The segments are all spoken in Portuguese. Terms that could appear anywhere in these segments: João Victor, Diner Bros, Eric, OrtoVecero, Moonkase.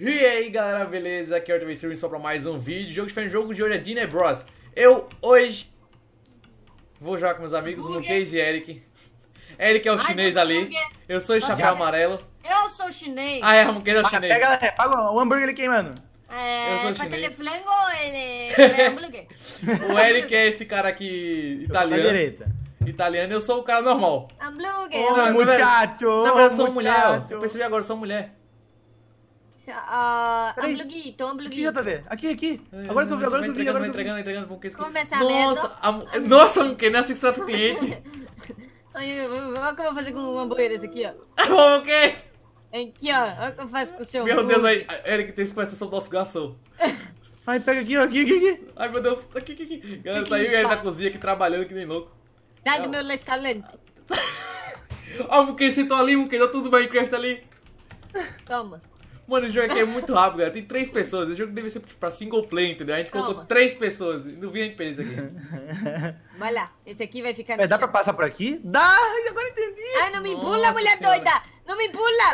E aí galera, beleza? Aqui é o OrtoVecero só pra mais um vídeo. Jogo de hoje é Diner Bros. Eu hoje vou jogar com meus amigos Moonkase e Eric. Eric é o chinês ali. Eu sou o chapéu amarelo. Eu sou o chinês. Ah, é, o Moonkase é o chinês. Pega, paga o hambúrguer ali queimando. É, eu sou o chinês. O Eric é esse cara aqui italiano, eu sou o cara normal. Hambúrguer. Ô, muchacho! Na verdade, eu sou mulher. Eu percebi agora, eu sou mulher. Hambúrguer. Aqui. Agora que eu vi. Entregando. Nossa, não quer nem assim que se trata o cliente. Olha o que eu vou fazer com o hambúrguer esse aqui, ó. O quê? Aqui, ó. Olha o que eu faço com o seu hambúrguer. Meu Deus, aí. Eric teve que conhecer sobre o nosso garçom. Ai, pega aqui, ó. Aqui. Ai, meu Deus. Aqui. Galera, tá aí o Eric na cozinha aqui trabalhando que nem louco. Dá do meu restaurante. Ó, o Moonkase sentou ali, o Moonkase. Dá tudo Minecraft ali. Toma. Mano, o jogo aqui é muito rápido, galera. Tem 3 pessoas. O jogo deve ser pra single play, entendeu? A gente colocou 3 pessoas. Não vi a gente perder isso aqui. Vai lá. Esse aqui vai ficar... Dá pra passar por aqui? Dá! Agora entendi! Ai, não me empula, mulher doida! Não me empula!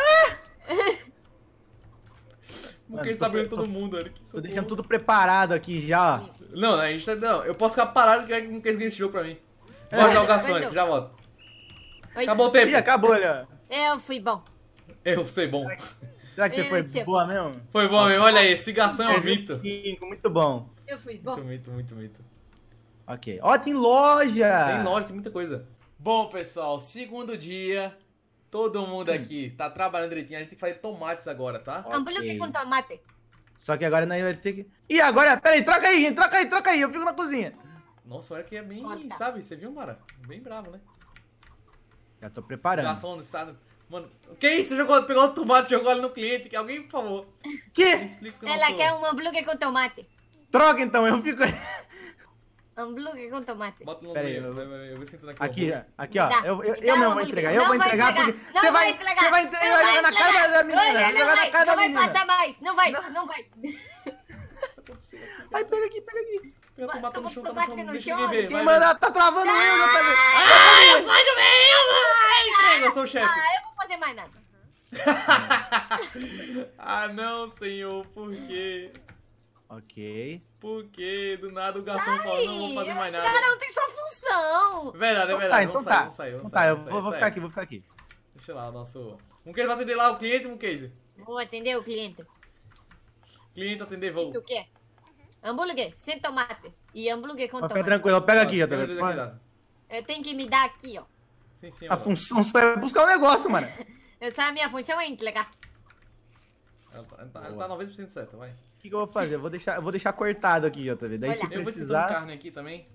Porque a gente tá abrindo todo mundo, olha. Tô deixando tudo preparado aqui já. Não, a gente tá... Não, eu posso ficar parado que não quer ganhar esse jogo pra mim. Vou jogar o garçom, já volto. Acabou o tempo. Ih, acabou, olha. Eu fui bom. Eu sei bom. Será que você foi boa mesmo? Foi boa mesmo, olha aí, esse garçom é um mito. Muito bom. Eu fui bom. Muito mito. Ok. Ó, tem loja! Tem muita coisa. Bom, pessoal, segundo dia, todo mundo aqui tá trabalhando direitinho. A gente tem que fazer tomates agora, tá? Hambúrguer com tomate. Só que agora nós vamos ter que... Ih, agora, peraí, troca aí, eu fico na cozinha. Nossa, olha que é bem, sabe, você viu, Mara? Bem bravo, né? Já tô preparando. Garçom no estado... Mano, que isso? Pegou o tomate e jogou ali no cliente. Alguém, por favor. Que? Ela quer um hambúrguer com tomate. Troca então, eu fico... Hambúrguer com tomate. Bota no meio, eu vou esquentando aqui. Aqui, ó. Eu vou entregar porque... Você vai entregar na cara da menina. Não vai passar mais. Não vai. Ai, pega aqui. Eu tô batendo no chão, deixa ninguém ver. Quem mandar tá travando eu, não tá vendo. Ai, eu saio do meio! Entrega, eu sou o chefe. Fazer mais nada. Ah, não, senhor, por quê? Ok. Por quê? Do nada o garçom falou, não vou fazer mais nada. Cara, não tem sua função. Verdade. Então tá. Eu vou ficar aqui. Deixa lá o nosso... Moonkase vai atender lá o cliente, Moonkase? Vou atender o cliente. Cliente atender, vou. O que? Hambúrguer sem tomate e hambúrguer com tomate. Fica tranquilo, pega aqui, ó. Eu tenho que me dar aqui, ó. Sim, a função só é buscar um negócio, mano. A minha função é entregar. Ela tá 90% certa, vai. O que eu vou fazer? Eu vou deixar cortado aqui, ó, tá vendo? Daí se precisar... Eu vou precisar de carne aqui também.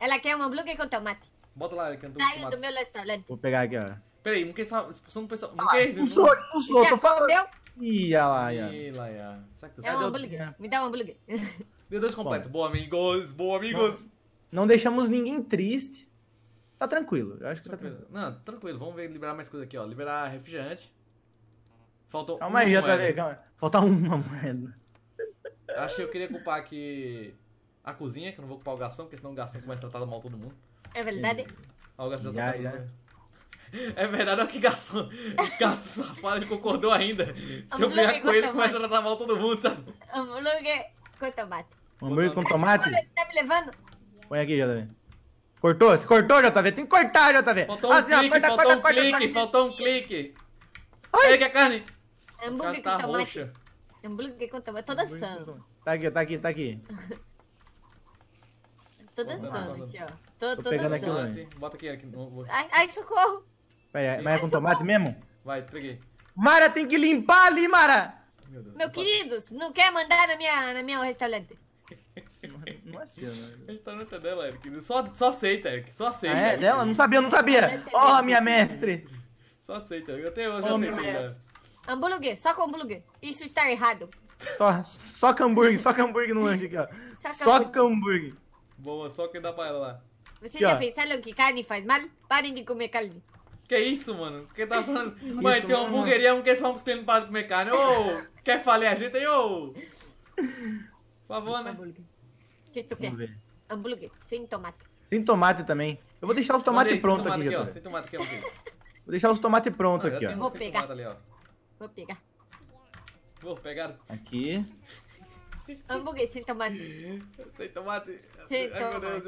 Ela quer um hambúrguer com tomate. Bota lá, ele cantou com do meu restaurante. Vou pegar aqui, ó. Peraí, não quer expulsão do pessoal... Expulsou, tô falando. Ih, lá. É um hambúrguer, me dá um hambúrguer. Deu 2 completo. Boa, amigos. Não deixamos ninguém triste. Tá tranquilo, eu acho que tá tranquilo. Não, tranquilo, vamos ver, liberar mais coisa aqui, ó. Liberar refrigerante. Faltou calma aí, calma. Falta uma moeda. Acho que eu queria ocupar aqui a cozinha, que eu não vou ocupar o garçom, porque senão o garçom começa a tratar mal todo mundo. É verdade. Ah, o garçom já tá tratado. É verdade, olha que garçom. Garçom safado, ele concordou ainda. Se eu pegar com ele, começa a tratar mal todo mundo, sabe? Hambúrguer com tomate. Hambúrguer com tomate? Você tá me levando? Põe aqui, já tá vendo. Cortou? Se cortou, JV, tem que cortar, JV. Faltou um clique. Pega a carne. Hambúrguer com tomate. Hambúrguer com tomate. Tô dançando. Tá aqui. Tô dançando aqui, ó. Tô pegando aqui o lanche. Bota aqui. Ai, socorro. Pera, mas é com tomate mesmo? Vai, entreguei. Mara, tem que limpar ali, Mara. Meu querido, não quer mandar na minha restaurante. Não é seu, né? A restaurante é dela, Eric. Só aceita, Eric. É dela? Não sabia. Ó, minha mestre. Só aceita, Eric. Até hoje eu aceito. Hambúrguer, só com hambúrguer. Isso está errado. Só com hambúrguer no lanche aqui, ó. Só com hambúrguer. Boa, só que dá pra ela lá. Vocês já pensaram que carne faz mal? Parem de comer carne. Que isso, mano? Que tá falando? Mãe, tem uma hambúrgueria, não quer falar que não para de comer carne. Ô, quer falar a gente aí, ô? Por favor, né? O que tu quer? Hambúrguer sem tomate. Sem tomate também. Eu vou deixar os tomates prontos aqui. Sem tomate aqui, ó. Vou deixar os tomates prontos aqui, ó. Vou pegar. Pô, pegaram. Aqui. Hambúrguer sem tomate. Sem tomate. Sem tomate. Ai, meu Deus,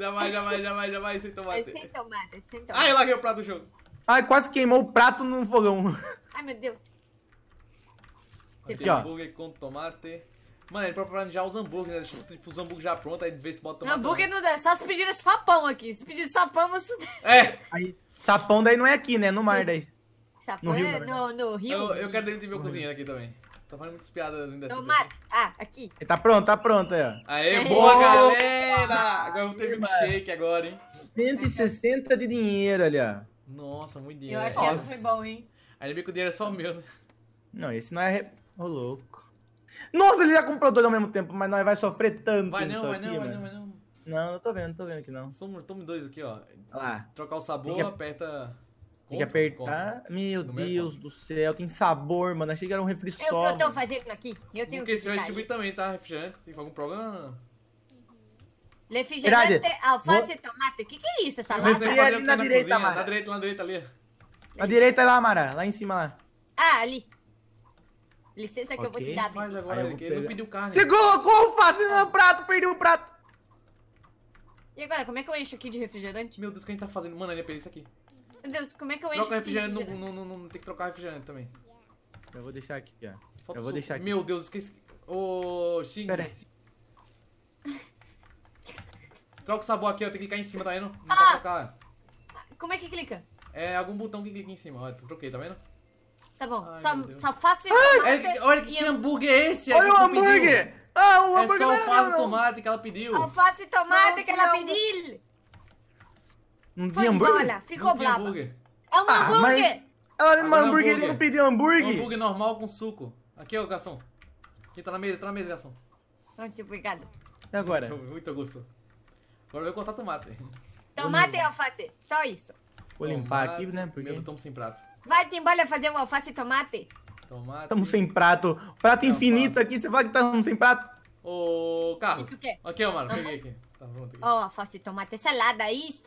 jamais, sem tomate. Sem tomate, sem tomate. Ai, larguei o prato do jogo. Ai, quase queimou o prato no fogão. Ai, meu Deus. Aqui, hambúrguer com tomate. Mano, ele pode planejar os hambúrgueres, né? Tipo, os hambúrgueres já prontos, aí vê se bota tomate. Hambúrguer não dá, só se pedir sapão aqui. Se pedir sapão, você... É. Aí, sapão daí não é aqui, né? No mar daí. Sapão no é no rio. Eu quero demitir meu cozinheiro aqui também. Tô fazendo muitas piadas ainda assim. Tomate. Ah, aqui. Ele tá pronto aí, ó. Aê, boa, galera! Agora eu vou ter milkshake agora, hein? 160 de dinheiro ali, ó. Nossa, muito dinheiro. Eu acho que essa foi bom, hein? Ainda bem que o dinheiro é só meu, né? Não, esse não é... Ô, louco. Nossa, ele já comprou dois ao mesmo tempo, mas nós vai sofrer tanto. Vai não, vai não, vai não, vai não. Não, eu tô vendo que não. Tome dois aqui, ó. Lá. Trocar o sabor, aperta... Tem que apertar. Meu Deus do céu, tem sabor, mano. Achei que era um refri só. Eu tô fazendo aqui. Eu tenho que você vai distribuir também, tá? Refrigerante. Tem algum problema? Refrigerante, alface e tomate. O que é isso, essa lata? Ali na direita, Mara. Na direita, ali. Na direita lá, Mara. Lá em cima, lá. Ah, ali. Licença que eu vou te dar. Faz agora, Eric. Ele não pediu carne. Você colocou alface no prato, perdi o prato. E agora, como é que eu encho aqui de refrigerante? Meu Deus, o que a gente tá fazendo? Mano, ele é pra isso aqui. Meu Deus, como é que eu encho? Troca refrigerante. Não, tem que trocar refrigerante também. Eu vou deixar aqui, ó. Falta eu vou deixar aqui. Meu Deus, esqueci. Ô, Xing. Pera aí. Troca o sabor aqui, ó. Tem que clicar em cima, tá vendo? Não tá trocar. Como é que clica? É algum botão que clica em cima. Ó, troquei, tá vendo? Tá bom. Ai, só faça e olha que hambúrguer é esse. Olha o hambúrguer! Ah, o hambúrguer é só alface e tomate que ela pediu. Alface e tomate que ela pediu. Não tinha hambúrguer? Olha, ficou brava. É um hambúrguer! Ela deu um hambúrguer, ele não pediu hambúrguer. Um hambúrguer normal com suco. Aqui, ó, garçom. Aqui tá na mesa, garçom. Pronto, obrigado. E agora? Muito gosto. Agora eu vou cortar tomate. Tomate e alface, só isso. Vou limpar aqui, né? Porque eu tomo sem prato. Vai-te embora fazer um alface e tomate. Tomate. Estamos sem prato. Prato infinito aqui, você fala que estamos sem prato. Ô, Carlos. Aqui, ó, mano, peguei aqui. Tá pronto aqui. Ó, alface e tomate, salada, isso.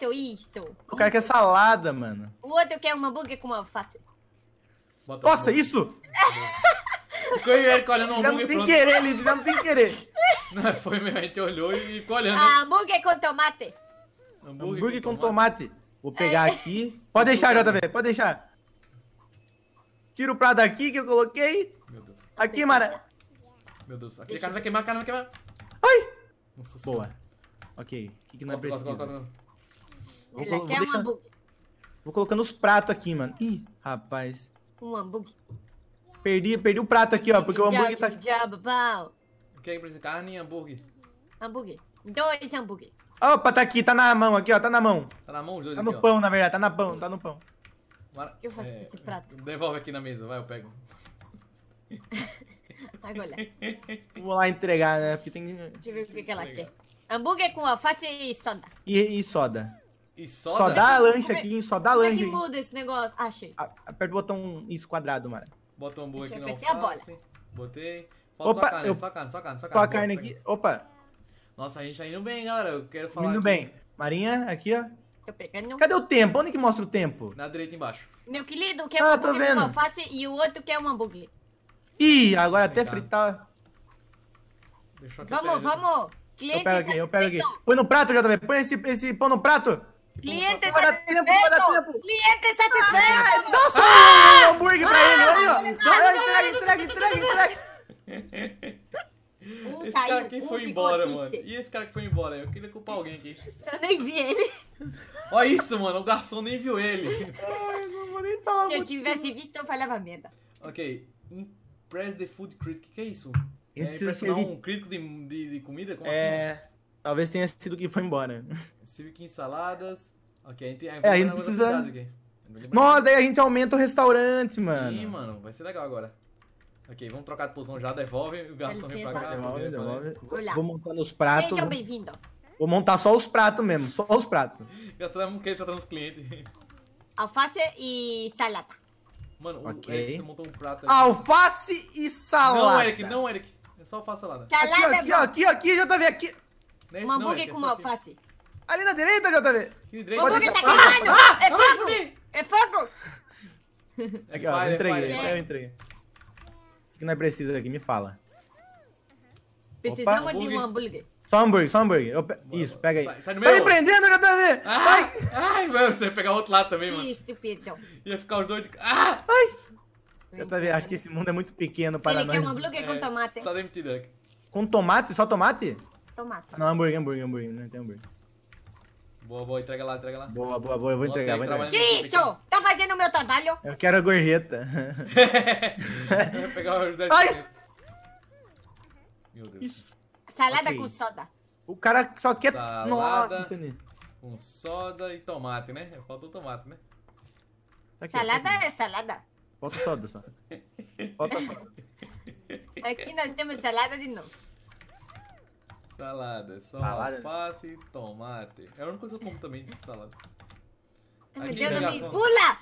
O cara quer salada, mano. O outro quer um hambúrguer com uma alface. Bota nossa, isso! Ficou eu e Eric olhando o hambúrguer pronto. Fizemos sem querer. Não, foi mesmo, a gente olhou e ficou olhando. Ah, hambúrguer com tomate. Hambúrguer com tomate. Vou pegar aqui. Pode deixar, JV, pode deixar. Tira o prato aqui que eu coloquei. Meu Deus. Aqui, Mara. Meu Deus, aqui a cara vai queimar, Ai! Nossa senhora. Boa. Ok, o que nós precisamos? Ela quer um hambúrguer. Vou colocando os pratos aqui, mano. Ih, rapaz. Um hambúrguer. Perdi o prato aqui, ó, porque o hambúrguer tá aqui. O que é que precisa? Carne e hambúrguer. Hambúrguer. Dois hambúrguer. Opa, tá aqui, tá na mão aqui, ó, tá na mão. Tá na mão os dois aqui, ó. Tá no pão, na verdade, tá no pão. O que eu faço com esse prato? Devolve aqui na mesa, vai, eu pego. Agora. Vou lá entregar, né, porque tem que... Deixa eu ver o que ela quer. Hambúrguer com alface e soda. E soda? Só dá lanche aqui, só dá lanche. Como é que muda esse negócio? Achei. Aperta o botão isso quadrado, Mara. Bota o hambúrguer aqui na alface. Botei. Falta só carne. Só a carne aqui. Opa. Nossa, a gente tá indo bem, galera. Eu quero falar indo bem. Marinha, aqui, ó. Tô pegando. Cadê o tempo? Onde que mostra o tempo? Na direita embaixo. Meu querido, quer um hambúrguer com alface e o outro quer um hambúrguer. Ih, agora até fritar. Vamos. Eu pego aqui. Põe no prato, JV. Põe esse pão no prato. Cliente satisfeito. Dá só um hambúrguer pra ele. Aí, ó. Entrega. Esse cara que foi embora, mano. E esse cara que foi embora? Eu queria culpar alguém aqui. Eu nem vi ele. Olha isso, mano. O garçom nem viu ele. Ai, não vou nem falar. Se eu tivesse visto, eu falhava merda. Ok. Impress the food critic. O que é isso? É impressionar um crítico de comida? Como assim? Talvez tenha sido que foi embora. Civic em saladas. Ok, a gente precisa... Aqui. Nossa, daí a gente aumenta o restaurante, mano. Sim, mano. Vai ser legal agora. Ok, vamos trocar de posição já. Devolve. O garçom vem pra cá. Devolve. Vou montar nos pratos. Sejam bem-vindos. Vou montar só os pratos mesmo. Só os pratos. Engraçado é porque ele tá tratando os clientes. Alface e salada. Mano, Eric, você montou um prato ali. Alface e salada. Não, Eric. É só alface salada. Salada aqui, JV, aqui. Um hambúrguer com alface. Ali na direita, JV. O hambúrguer tá queimando. É fogo. É fogo. Aqui, ó, eu entreguei. que nós precisamos aqui? Me fala. Precisamos de um hambúrguer. Só hambúrguer, só hambúrguer. Eu pe... boa, isso, boa. Pega aí. Sai no meio. Tá me prendendo, já tá vendo? Ai, ai, mano, você ia pegar outro lado também, mano. Isso, perdão. Ia ficar os dois de... Ah! Ai! Eu tá vendo, acho que esse mundo é muito pequeno para nós. Ele quer um hambúrguer com tomate. Tá demitido aqui. Com tomate? Só tomate? Tomate. Não, hambúrguer, hambúrguer, hambúrguer. Não tem hambúrguer. Boa, boa, entrega lá, entrega lá. Boa, boa, boa, eu vou entregar. Nossa, vou entregar. Que isso? Tá fazendo o meu trabalho? Eu quero a gorjeta. Eu vou pegar o... Ai! Meu Deus. Isso. Salada okay. Com soda. O cara só quer... Salada, nossa, entendi. Com soda e tomate, né? Faltou tomate, né? Tá aqui, salada é salada. Falta soda só. Falta soda. Aqui nós temos salada de novo. Salada, só salada. Alface e tomate. É a única coisa que eu como também de salada. Meu Deus, não me pula!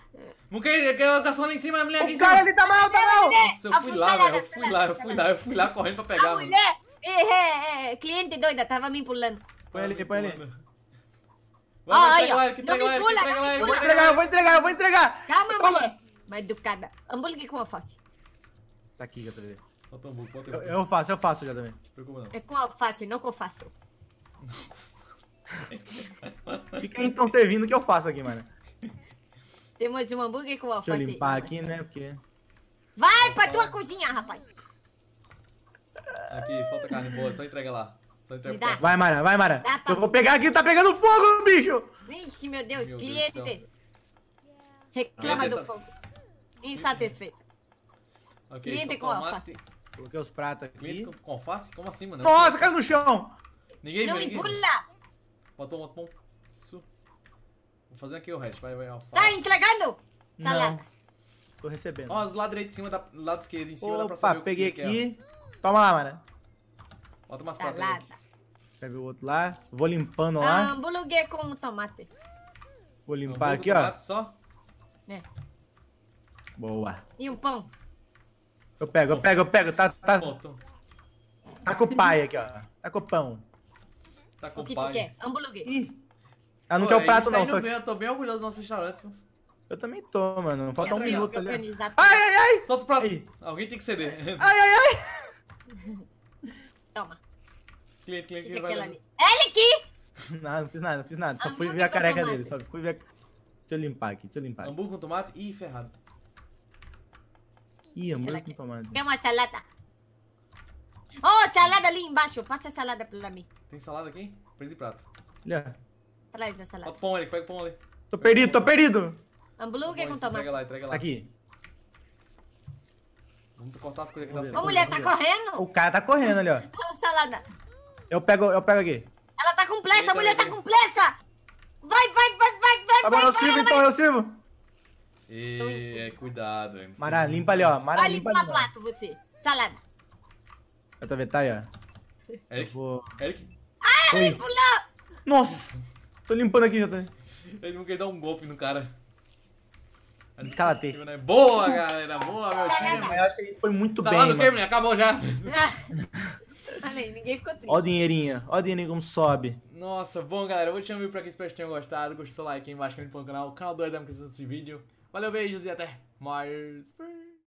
Moonkase, o garçom lá em cima, a mulher aqui em cima. O cara ali tá mal, tá mal! Nossa, eu fui lá, velho. Eu fui lá correndo pra pegar. A mulher, cliente doida, tava me empurrando. Põe ali, põe ali. Olha, olha, não me pula, não me pula. Eu vou entregar. Calma, mulher. Mais educada. Hambúrguer com alface. Tá aqui, já pra ver. Eu faço já também. Não. É com alface, não com alface. Fica então servindo que eu faço aqui, mano. Temos um hambúrguer com alface. Deixa eu limpar aqui, né? Porque... Vai pra tua cozinha, rapaz. Aqui, falta carne boa, só entrega lá. Só entrega. Vai, Mara, vai, Mara. Eu vou pegar aqui, tá pegando fogo, bicho. Vixe, meu Deus, cliente. Reclama do fogo. Insatisfeito. Okay, cliente com alface. Coloquei os pratos aqui. Cliente com alface? Como assim, mano? Nossa, caiu no chão! Ninguém viu, ninguém. Não me pula! Bota um. Isso. Vou fazer aqui o resto. Vai, alface. Tá entregando? Salada. Não. Tô recebendo. Ó, do lado direito em cima, do lado esquerdo em cima. Opa, dá pra saber. Opa, peguei aqui. Toma lá, mano. Bota umas pratas aí. Pega o outro lá. Vou limpando lá. Hambúrguer com tomate. Vou limpar aqui, ó. Só? É. Boa. E o pão? Eu pego, tá com o pai aqui, ó. Tá com o pão. Tá com o que pai. Tu quer? Hambúrguer. Ih, não quer o prato, não. Só... Bem, eu tô bem orgulhoso do nosso restaurante. Eu também tô, mano. Falta um minuto ali. Ai. Solta o prato. Aí. Alguém tem que ceder. Ai. Toma. Cliente, vai ali. Ele que? Não fiz nada. Só fui ver a careca dele. Deixa eu limpar aqui, Hambúrguer com tomate e ferrado. Ih, hambúrguer com tomate. Tem uma salada. Oh, salada ali embaixo. Passa a salada pra mim. Tem salada aqui? Presa e prato. Olha. Traz a salada. Pega o pão ali, Tô perdido. Hambúrguer com tomate. Entrega lá. Aqui. Vamos cortar as coisas aqui da salada. Ô, mulher, tá correndo? O cara tá correndo ali, ó. Salada. Eu pego aqui. Ela tá com pressa, a mulher tá com pressa. Vai. Tá bom, eu sirvo então, E cuidado, hein. Mara, limpa ali, ó. Mara, limpa ali. Vai limpar prato, você. Salada. Eu tô vendo, tá aí, ó. Eric? Ah, ele pulou! Nossa! Tô limpando aqui, já tá. Ele não quer dar um golpe no cara. Calatei. Boa, galera. Boa, meu time. Eu acho que ele foi muito bem. Salada do que, menino? Acabou já. Ninguém ficou triste. Ó o dinheirinho como sobe. Nossa, bom, galera, eu vou te chamar pra que espero que tenham gostado. Gostou, like aí embaixo, clica no canal do Eric, dá uma curtida nesse vídeo. Valeu, beijos e até mais.